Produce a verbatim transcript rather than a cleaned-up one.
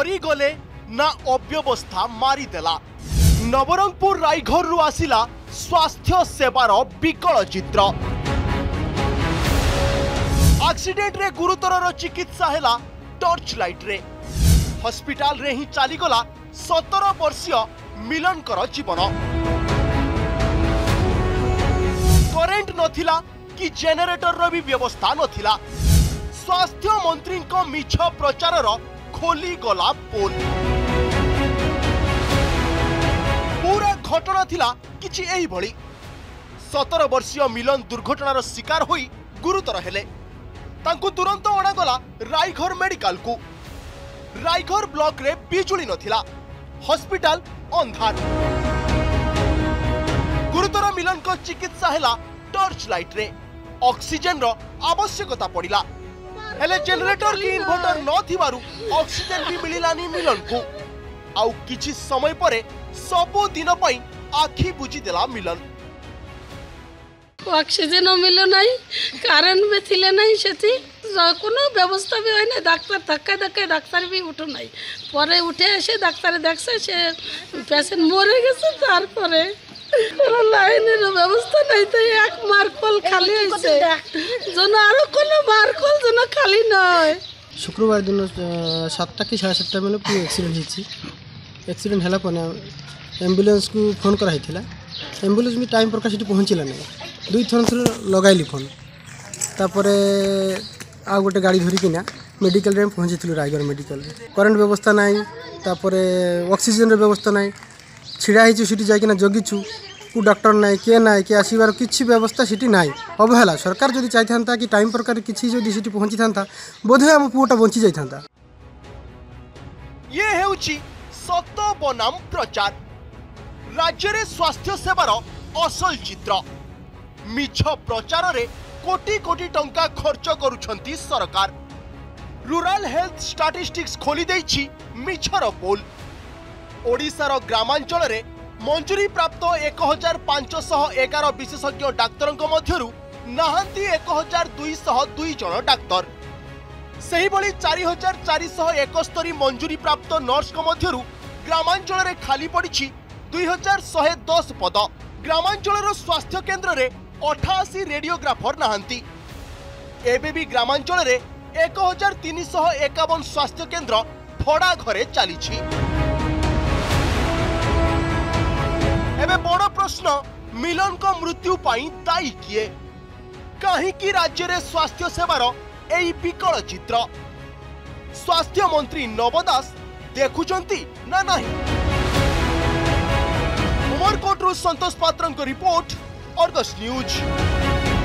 मरीगले ना अव्यवस्था मारिदेला। नवरंगपुर रायघर रु आसिला स्वास्थ्य सेवार विकल चित्र। एक्सीडेंट रे गुरुतर चिकित्सा हैला टॉर्च लाइट रे। हॉस्पिटल रे ही चलीगला सतर वर्षीय मिलन कर जीवन। करेन्ट नथिला कि जेनेरेटर रो भी व्यवस्था नथिला। स्वास्थ्य मंत्री को मिछ प्रचार रो खोली गला पोल। पूरा घटना थिला किछि एही भली। सतर वर्षीय मिलन दुर्घटनार शिकार होई गुरुतर हेले। तांकु तुरंत अणागला रायघर मेडिकल को। रायघर ब्लॉक रे बिजुली नथिला, हॉस्पिटल अंधार। गुरुतर मिलन को चिकित्सा हेला टॉर्च लाइट रे। ऑक्सीजन रो आवश्यकता पड़िला हेले जेनरेटर की इन्वर्टर न थिबारु ऑक्सीजन भी मिलिलानी मिलन को। आउ किछि समय परे सबो दिन पई आखी बुझी देला मिलन। ऑक्सीजन न मिलो नहीं, कारण में थिले नहीं सेति कोनो व्यवस्था भी होइने। डॉक्टर धक्का धक्का डॉक्टर भी उठो नहीं परे उठे से डॉक्टर देखसे से पेशेंट मरे गेसे। तार परे लाइन रे व्यवस्था नहीं तो एक मारखोल खाली होइसे जन आरो कोनो मारखोल जन खाली नय। शुक्रवार दिन सातटा कि साढ़े सातटा बेले पूरा एक्सीडेंट हिछि। एक्सीडेंट हला पने एम्बुलेंस को फोन करा हिथिला। एम्बुलेंस भी टाइम पर कासिटी पहुंचिला नै। दुई थन से लगाइली फोन तापरे आ गोटे गाड़ी धरि किना मेडिकल रे पहुंचिथिलु। रायगढ़ मेडिकल रे करंट व्यवस्था नै, तापरे ऑक्सीजन रे व्यवस्था नै। छिड़ा होती सीटी जाना जगिचु को डॉक्टर ना किए ना किए आसबार किसी व्यवस्था सीटी ना। अवहेला सरकार जब चाहता था कि टाइम प्रकार किसी पहुंची था बोधे आम पुओटा बंची जाता। ये हेउची सत बनाम प्रचार। राज्य रे स्वास्थ्य सेवार असल चित्र। मिछ प्रचार रे कोटी कोटी टंका खर्च करुछंती सरकार। रूरल हेल्थ स्टैटिस्टिक्स खोली देछि मिछर पोल। ओडिशार ग्रामांचल रे मंजूरी प्राप्त एक हजार पांचश एगार विशेषज्ञ डाक्तर नाहंती एक हजार दुईश दुई जन डाक्तर। से चार हजार चारिश एकस्तरी मंजूरी प्राप्त नर्स ग्रामांचल रे खाली पड़ी दुई हजार शहे दस पद। ग्रामांचल स्वास्थ्य केन्द्र रे अठाशी रेडियोग्राफर नाहंती। एबे भी ग्रामांचल रे एक हजार तीन शह एकावन स्वास्थ्य केन्द्र भड़ा घरे चली। एबे बड़ प्रश्न मिलन को मृत्यु पाई दायी किए? कहीं राज्य रे स्वास्थ्य सेवार एई विकल चित्र। स्वास्थ्य मंत्री नब दास देखुचंती ना नहीं? उमरकोट रु संतोष पात्रन को रिपोर्ट, अर्गस न्यूज।